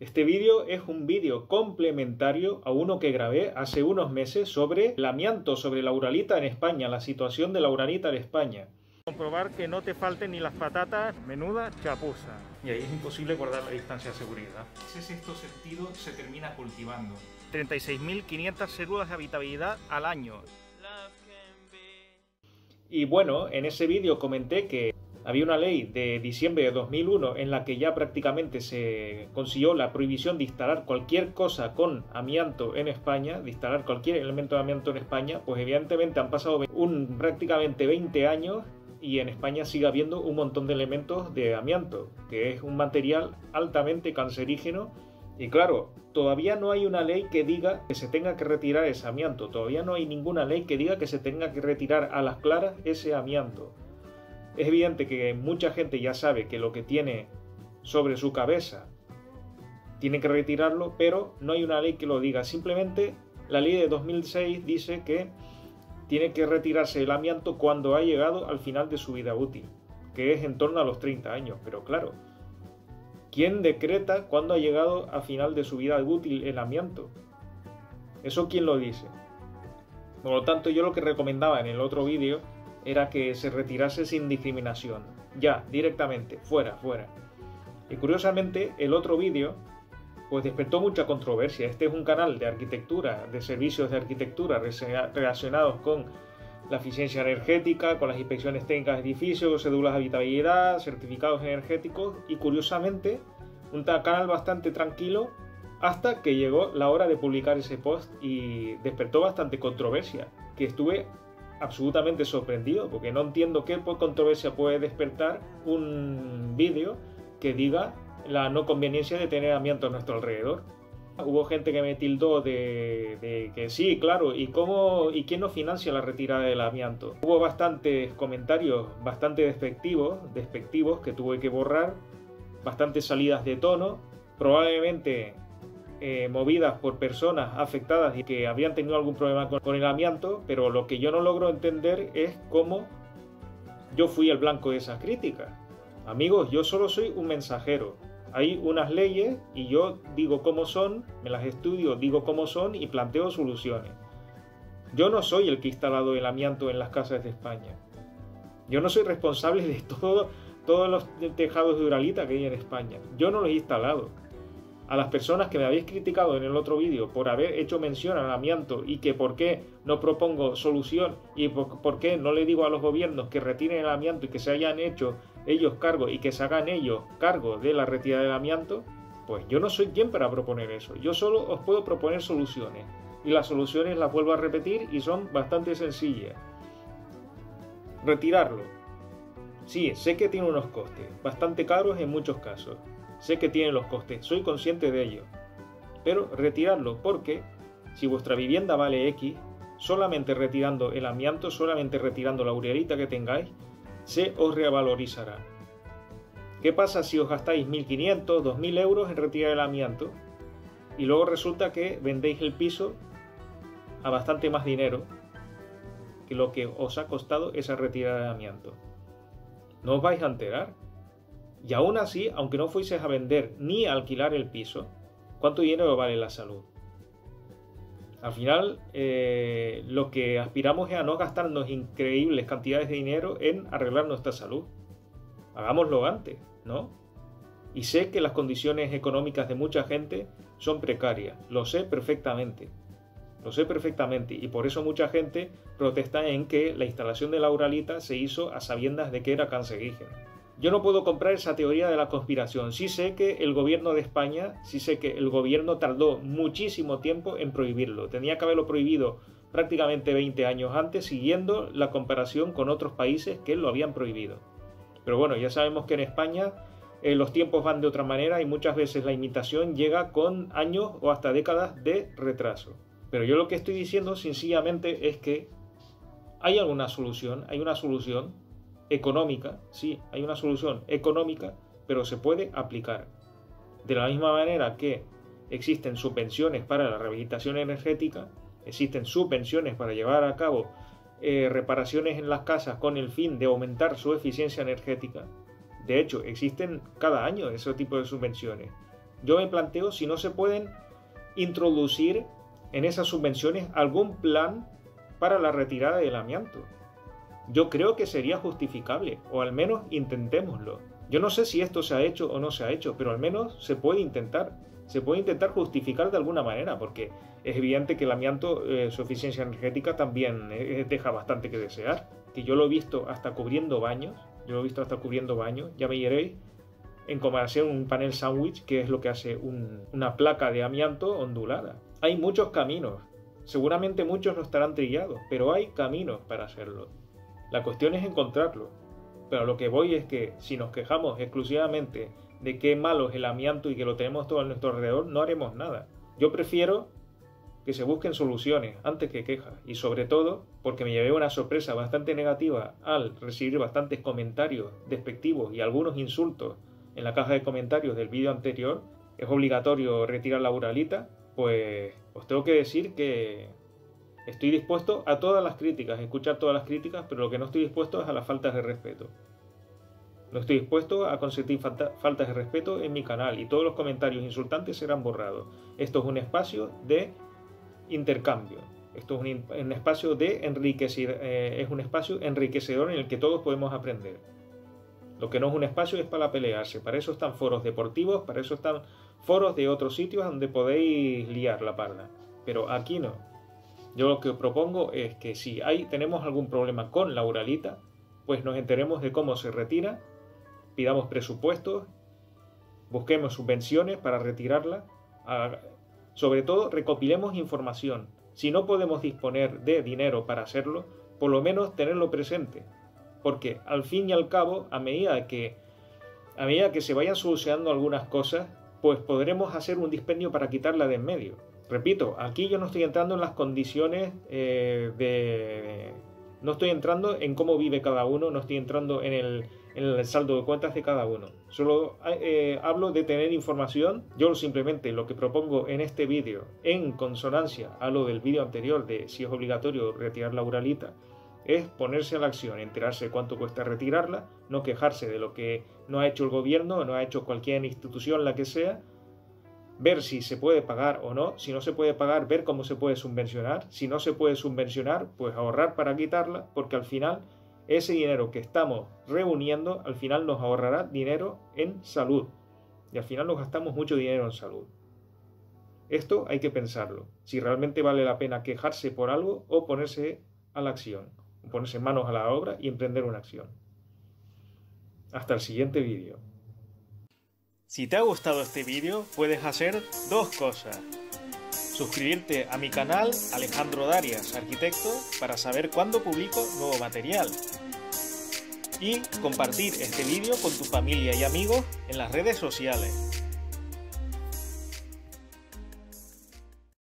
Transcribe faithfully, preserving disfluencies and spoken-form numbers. Este vídeo es un vídeo complementario a uno que grabé hace unos meses sobre el amianto, sobre la uralita en España, la situación de la uralita en España. Comprobar que no te falten ni las patatas, menuda chapuza. Y ahí es imposible guardar la distancia de seguridad. Ese sexto sentido se termina cultivando. treinta y seis mil quinientas células de habitabilidad al año. Y bueno, en ese vídeo comenté que había una ley de diciembre de dos mil uno en la que ya prácticamente se consiguió la prohibición de instalar cualquier cosa con amianto en España, de instalar cualquier elemento de amianto en España, pues evidentemente han pasado un, prácticamente veinte años y en España sigue habiendo un montón de elementos de amianto, que es un material altamente cancerígeno. Y claro, todavía no hay una ley que diga que se tenga que retirar ese amianto, todavía no hay ninguna ley que diga que se tenga que retirar a las claras ese amianto. Es evidente que mucha gente ya sabe que lo que tiene sobre su cabeza tiene que retirarlo, pero no hay una ley que lo diga. Simplemente la ley de dos mil seis dice que tiene que retirarse el amianto cuando ha llegado al final de su vida útil, que es en torno a los treinta años. Pero claro, ¿quién decreta cuándo ha llegado al final de su vida útil el amianto? ¿Eso quién lo dice? Por lo tanto, yo lo que recomendaba en el otro vídeo era que se retirase sin discriminación, ya, directamente, fuera, fuera. Y curiosamente, el otro vídeo pues despertó mucha controversia. Este es un canal de arquitectura, de servicios de arquitectura relacionados con la eficiencia energética, con las inspecciones técnicas de edificios, cédulas de habitabilidad, certificados energéticos, y curiosamente, un canal bastante tranquilo hasta que llegó la hora de publicar ese post y despertó bastante controversia, que estuve absolutamente sorprendido, porque no entiendo qué controversia puede despertar un vídeo que diga la no conveniencia de tener amianto a nuestro alrededor. Hubo gente que me tildó de, de que sí, claro, ¿y cómo y quién nos financia la retirada del amianto? Hubo bastantes comentarios bastante despectivos, despectivos que tuve que borrar, bastantes salidas de tono, probablemente Eh, movidas por personas afectadas y que habían tenido algún problema con, con el amianto, pero lo que yo no logro entender es cómo yo fui el blanco de esas críticas. Amigos, yo solo soy un mensajero. Hay unas leyes y yo digo cómo son, me las estudio, digo cómo son y planteo soluciones. Yo no soy el que ha instalado el amianto en las casas de España. Yo no soy responsable de todo, todos los tejados de uralita que hay en España. Yo no los he instalado. A las personas que me habéis criticado en el otro vídeo por haber hecho mención al amianto y que por qué no propongo solución y por, por qué no le digo a los gobiernos que retiren el amianto y que se hayan hecho ellos cargo y que se hagan ellos cargo de la retirada del amianto, pues yo no soy quien para proponer eso. Yo solo os puedo proponer soluciones y las soluciones las vuelvo a repetir y son bastante sencillas. Retirarlo. Sí, sé que tiene unos costes, bastante caros en muchos casos. Sé que tienen los costes, soy consciente de ello, pero retirarlo, porque si vuestra vivienda vale X, solamente retirando el amianto, solamente retirando la uralita que tengáis, se os revalorizará. ¿Qué pasa si os gastáis mil quinientos, dos mil euros en retirar el amianto y luego resulta que vendéis el piso a bastante más dinero que lo que os ha costado esa retirada de amianto? ¿No os vais a enterar? Y aún así, aunque no fueses a vender ni a alquilar el piso, ¿cuánto dinero vale la salud? Al final, eh, lo que aspiramos es a no gastarnos increíbles cantidades de dinero en arreglar nuestra salud. Hagámoslo antes, ¿no? Y sé que las condiciones económicas de mucha gente son precarias, lo sé perfectamente. Lo sé perfectamente y por eso mucha gente protesta en que la instalación de la uralita se hizo a sabiendas de que era cancerígena. Yo no puedo comprar esa teoría de la conspiración. Sí sé que el gobierno de España, sí sé que el gobierno tardó muchísimo tiempo en prohibirlo. Tenía que haberlo prohibido prácticamente veinte años antes, siguiendo la comparación con otros países que lo habían prohibido. Pero bueno, ya sabemos que en España eh, los tiempos van de otra manera y muchas veces la imitación llega con años o hasta décadas de retraso. Pero yo lo que estoy diciendo sencillamente es que hay alguna solución, hay una solución económica, sí, hay una solución económica, pero se puede aplicar. De la misma manera que existen subvenciones para la rehabilitación energética, existen subvenciones para llevar a cabo eh, reparaciones en las casas con el fin de aumentar su eficiencia energética. De hecho, existen cada año ese tipo de subvenciones. yo me planteo si no se pueden introducir en esas subvenciones algún plan para la retirada del amianto. Yo creo que sería justificable, o al menos intentémoslo. Yo no sé si esto se ha hecho o no se ha hecho, pero al menos se puede intentar. Se puede intentar justificar de alguna manera, porque es evidente que el amianto, eh, su eficiencia energética también eh, deja bastante que desear. Que yo lo he visto hasta cubriendo baños, yo lo he visto hasta cubriendo baños, ya me diréis, en comparación a un panel sándwich, que es lo que hace un, una placa de amianto ondulada. Hay muchos caminos, seguramente muchos no estarán trillados, pero hay caminos para hacerlo. La cuestión es encontrarlo, pero lo que voy es que si nos quejamos exclusivamente de qué malo es el amianto y que lo tenemos todo a nuestro alrededor, no haremos nada. Yo prefiero que se busquen soluciones antes que quejas, y sobre todo porque me llevé una sorpresa bastante negativa al recibir bastantes comentarios despectivos y algunos insultos en la caja de comentarios del vídeo anterior. ¿Es obligatorio retirar la Uralita? Pues os tengo que decir que estoy dispuesto a todas las críticas, a escuchar todas las críticas, pero lo que no estoy dispuesto es a las faltas de respeto. No estoy dispuesto a consentir falta, faltas de respeto en mi canal, y todos los comentarios insultantes serán borrados. Esto es un espacio de intercambio. Esto es un, un espacio de enriquecer, eh, es un espacio enriquecedor en el que todos podemos aprender. Lo que no es un espacio es para pelearse. Para eso están foros deportivos, para eso están foros de otros sitios donde podéis liar la parda. Pero aquí no. Yo lo que propongo es que si hay, tenemos algún problema con la Uralita, pues nos enteremos de cómo se retira, pidamos presupuestos, busquemos subvenciones para retirarla. Sobre todo, recopilemos información. Si no podemos disponer de dinero para hacerlo, por lo menos tenerlo presente. Porque al fin y al cabo, a medida que, a medida que se vayan solucionando algunas cosas, pues podremos hacer un dispendio para quitarla de en medio. Repito, aquí yo no estoy entrando en las condiciones eh, de... No estoy entrando en cómo vive cada uno, no estoy entrando en el, en el saldo de cuentas de cada uno. Solo eh, hablo de tener información. Yo simplemente lo que propongo en este vídeo, en consonancia a lo del vídeo anterior de si es obligatorio retirar la Uralita, es ponerse a la acción, enterarse de cuánto cuesta retirarla, no quejarse de lo que no ha hecho el gobierno, no ha hecho cualquier institución, la que sea, ver si se puede pagar o no, si no se puede pagar, ver cómo se puede subvencionar, si no se puede subvencionar, pues ahorrar para quitarla, porque al final ese dinero que estamos reuniendo, al final nos ahorrará dinero en salud, y al final nos gastamos mucho dinero en salud. Esto hay que pensarlo, si realmente vale la pena quejarse por algo o ponerse a la acción, ponerse manos a la obra y emprender una acción. Hasta el siguiente vídeo. Si te ha gustado este vídeo, puedes hacer dos cosas. Suscribirte a mi canal Alejandro Darias Arquitecto para saber cuándo publico nuevo material. Y compartir este vídeo con tu familia y amigos en las redes sociales.